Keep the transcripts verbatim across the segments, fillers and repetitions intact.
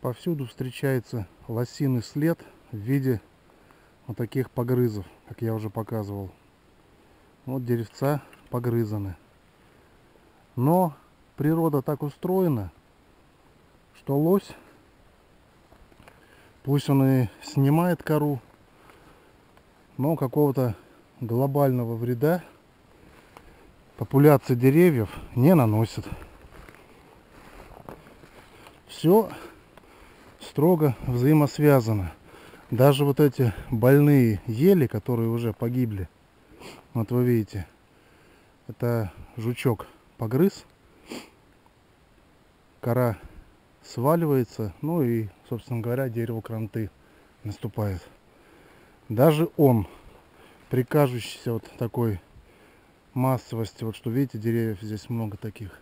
повсюду встречается лосиный след в виде вот таких погрызов, как я уже показывал. Вот деревца погрызаны. Но природа так устроена, что лось, пусть он и снимает кору, но какого-то глобального вреда популяции деревьев не наносит. Все строго взаимосвязано. Даже вот эти больные ели, которые уже погибли, вот вы видите, это жучок погрыз, кора сваливается, ну и, собственно говоря, дерево кранты наступает. Даже он, при кажущейся вот такой массовости, вот что видите, деревьев здесь много таких,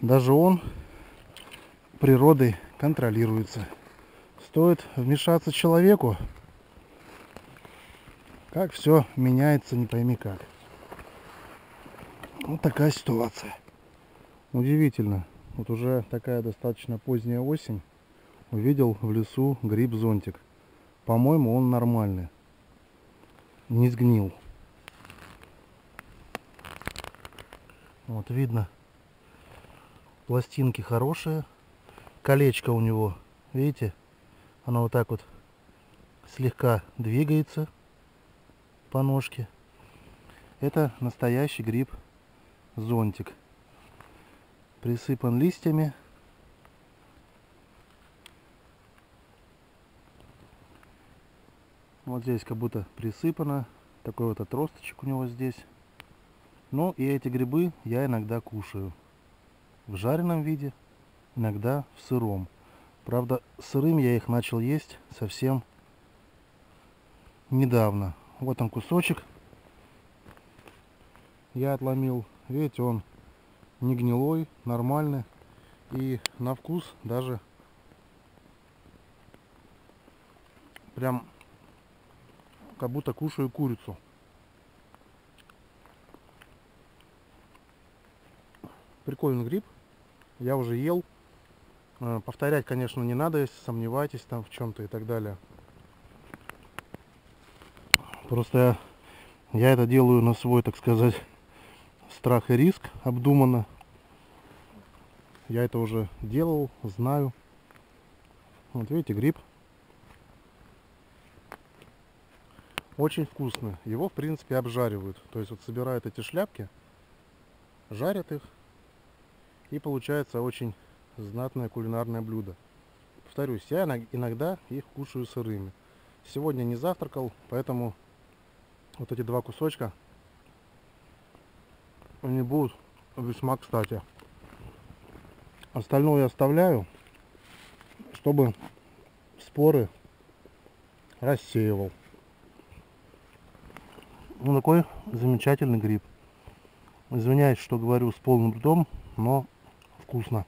даже он природой контролируется. Стоит вмешаться человеку, как все меняется, не пойми как. Вот такая ситуация. Удивительно. Вот уже такая достаточно поздняя осень. Увидел в лесу гриб зонтик. По-моему, он нормальный. Не сгнил. Вот видно. Пластинки хорошие. Колечко у него, видите, оно вот так вот слегка двигается по ножке. Это настоящий гриб зонтик. Присыпан листьями. Вот здесь как будто присыпано. Такой вот отросточек у него здесь. Ну и эти грибы я иногда кушаю. В жареном виде. Иногда в сыром. Правда, сырым я их начал есть совсем недавно. Вот он кусочек. Я отломил. Видите, он не гнилой, нормальный. И на вкус даже прям как будто кушаю курицу. Прикольный гриб. Я уже ел. Повторять, конечно, не надо, если сомневаетесь там в чем-то и так далее. Просто я, я это делаю на свой, так сказать, страх и риск, обдуманно. Я это уже делал, знаю. Вот видите, гриб. Очень вкусно. Его, в принципе, обжаривают. То есть вот собирают эти шляпки, жарят их, и получается очень знатное кулинарное блюдо. Повторюсь, я иногда их кушаю сырыми. Сегодня не завтракал, поэтому вот эти два кусочка, они будут весьма кстати. Остальное я оставляю, чтобы споры рассеивал. Ну, такой замечательный гриб. Извиняюсь, что говорю с полным ртом, но вкусно.